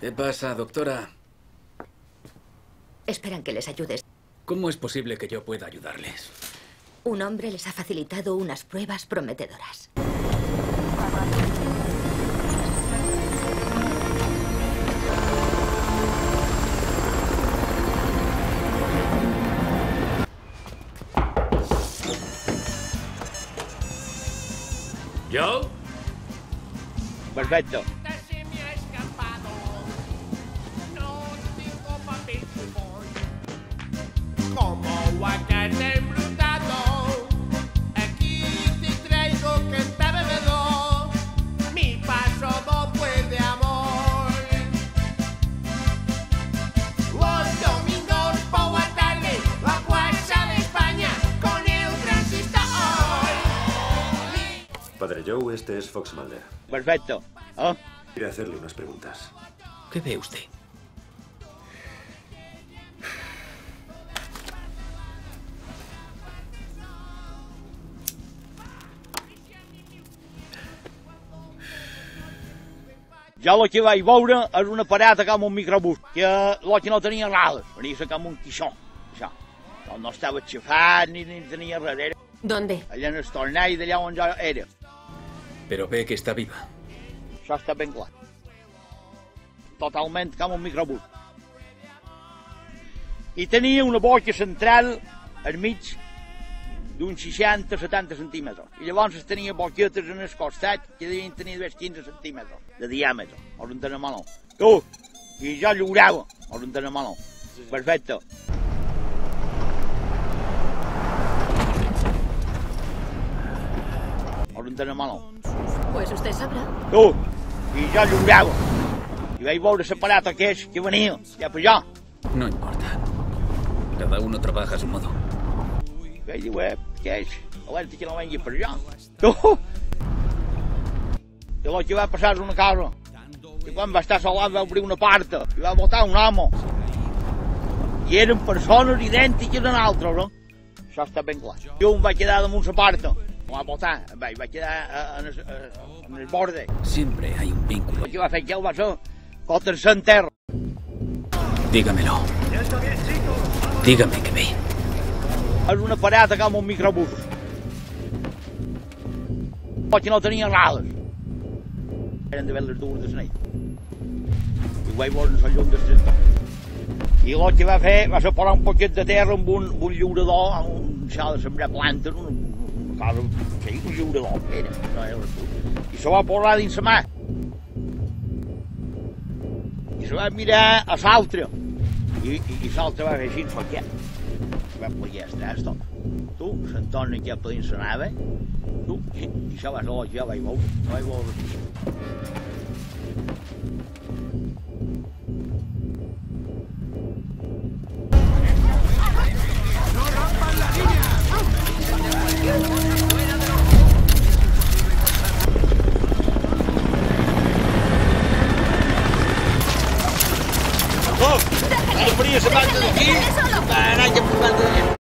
¿Qué pasa, doctora? Esperan que les ayudes. ¿Cómo es posible que yo pueda ayudarles? Un hombre les ha facilitado unas pruebas prometedoras. ¿Yo? Perfecto. Padre Joe, este es Fox Mulder. Perfecto. ¿Oh? Quiero hacerle unas preguntas. ¿Qué ve usted? Jo la que vaig veure és una parada com un microbús, que la que no tenia ales, venia com un quixón, això. No estava xafat ni tenia res. ¿Dónde? Allá en el torneo de allá donde era. Pero ve que está viva. Eso está bien claro. Totalmente como un microbús. Y tenía una boca central al mig d'uns 60-70 centímetros. Y llavors tenía boquetes en el costat que devien tenir 15 centímetros de diàmetre, o un tenemaló. Tu! I jo lliurava, o un tenemaló. Perfecte. Pues usted sabrá. Tú, y yo lloraba. Y veis vos ese aparato que es, que venía, ya pues yo. No importa. Cada uno trabaja a su modo. Veis, güey, ¿qué es? A ver, que no venga por yo. Tú. Y lo que va a pasar es una casa. Y cuando va a estar sola, va a abrir una parte. Y va a botar un amo. Y eran personas idénticas a nosotros, ¿no? Eso está bien claro. Y uno va a quedar en una parte. Va a botar, va a quedar en el borde. Siempre hay un vínculo. ¿Qué va a hacer? ¿Qué va a hacer? Contra el center. Dígamelo. Dígame que ve. Es una parada como un microbús. Porque no tenían nada. Eran de ver las duras de Snake. Y voy a volver al llum del sector. I el que va a fer va ser posar un poquet de terra amb un lliurador, amb un xal de sembrar plantes, claro, sí, un lliurador, no era tu. I se va posar dins la mà. I se va mirar a l'altre. I l'altre va fer així, foquet. I va plegar els tres, tot. Tu, s'entorna cap a dins la nave. Tu, i això va ser el que jo vaig veure. No vaig veure així. No rompan la línia! ¡No! ¡Déjame! ¡Déjame solo! ¡Para que puta!